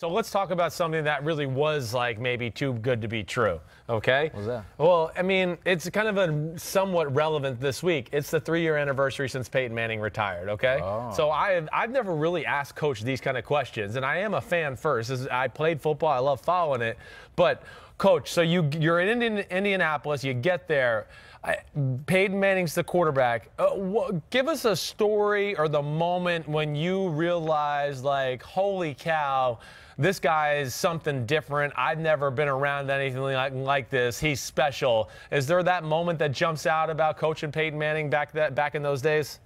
So let's talk about something that really was like maybe too good to be true, okay? What's that? Well, I mean, it's kind of a somewhat relevant this week. It's the 3-year anniversary since Peyton Manning retired, okay? Oh. So I've never really asked Coach these kind of questions, and I am a fan first. I played football. I love following it. But, Coach, so you're in Indianapolis. You get there. Peyton Manning's the quarterback. Give us a story or the moment when you realize, like, holy cow, this guy is something different. I've never been around anything like this. He's special. Is there that moment that jumps out about Coach and Peyton Manning back in those days?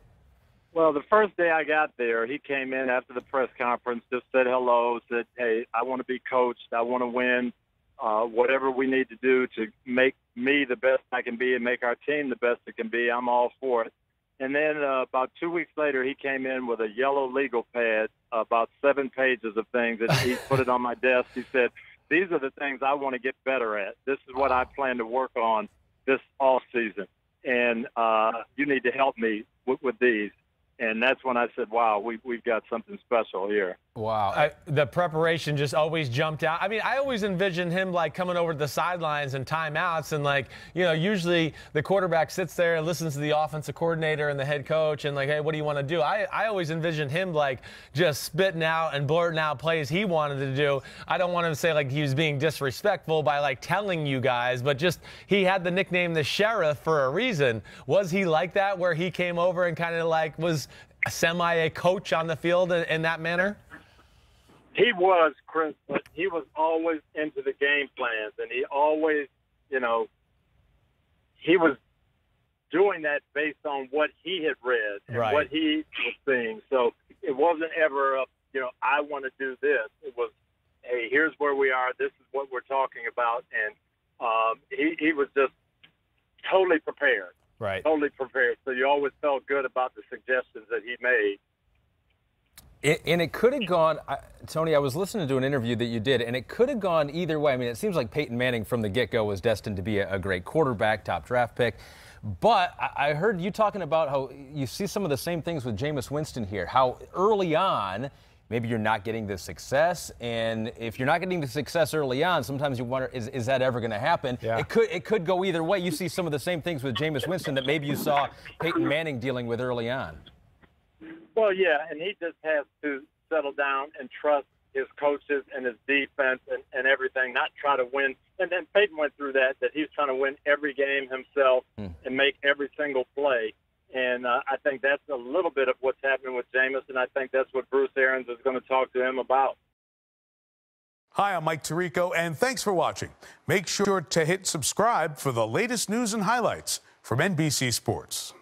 Well, the first day I got there, he came in after the press conference, just said hello, said, hey, I want to be coached. I want to win. Whatever we need to do to make me the best I can be and make our team the best it can be, I'm all for it. And then about 2 weeks later, he came in with a yellow legal pad, about 7 pages of things, and he put it on my desk. He said, these are the things I want to get better at. This is what I plan to work on this all season, and you need to help me with these. And that's when I said, wow, we've got something special here. Wow. The preparation just always jumped out. I mean, I always envisioned him, like, coming over to the sidelines and timeouts. And, like, you know, usually the quarterback sits there and listens to the offensive coordinator and the head coach and, like, hey, what do you want to do? I always envisioned him, like, just spitting out and blurting out plays he wanted to do. I don't want him to say, like, he was being disrespectful by, like, telling you guys. But just he had the nickname the Sheriff for a reason. Was he like that where he came over and kind of, like, was – a coach on the field in that manner? He was, Chris, but he was always into the game plans, and he always, you know, he was doing that based on what he had read and what he was seeing. So it wasn't ever, you know, I want to do this. It was, hey, here's where we are. This is what we're talking about. And he was just totally prepared. Right. Totally prepared. So you always felt good about the suggestions that he made. And it could have gone, Tony, I was listening to an interview that you did, and it could have gone either way. I mean, it seems like Peyton Manning from the get-go was destined to be a great quarterback, top draft pick. But I heard you talking about how you see some of the same things with Jameis Winston here, how early on maybe you're not getting the success. And if you're not getting the success early on, sometimes you wonder, is that ever going to happen? Yeah. It could go either way. You see some of the same things with Jameis Winston that maybe you saw Peyton Manning dealing with early on. Well, yeah, and he just has to settle down and trust his coaches and his defense and everything, not try to win. And then Peyton went through that he's trying to win every game himself and make every single play. And I think that's a little bit of what's happening with Jameis, and I think that's what Bruce Arians is going to talk to him about. Hi, I'm Mike Tirico, and thanks for watching. Make sure to hit subscribe for the latest news and highlights from NBC Sports.